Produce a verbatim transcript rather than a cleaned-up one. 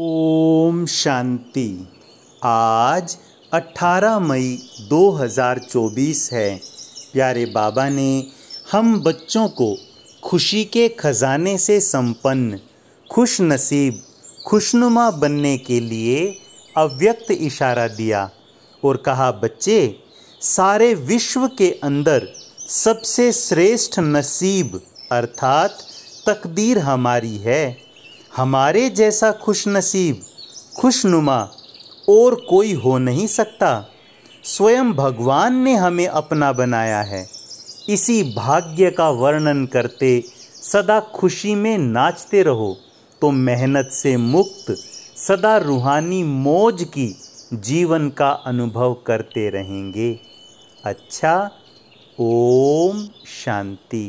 ओम शांति। आज अठारह मई दो हज़ार चौबीस है। प्यारे बाबा ने हम बच्चों को खुशी के खजाने से संपन्न, खुश नसीब, खुशनुमा बनने के लिए अव्यक्त इशारा दिया और कहा, बच्चे सारे विश्व के अंदर सबसे श्रेष्ठ नसीब अर्थात तकदीर हमारी है। हमारे जैसा खुश नसीब, खुशनुमा और कोई हो नहीं सकता। स्वयं भगवान ने हमें अपना बनाया है। इसी भाग्य का वर्णन करते सदा खुशी में नाचते रहो तो मेहनत से मुक्त सदा रूहानी मौज की जीवन का अनुभव करते रहेंगे। अच्छा, ओम शांति।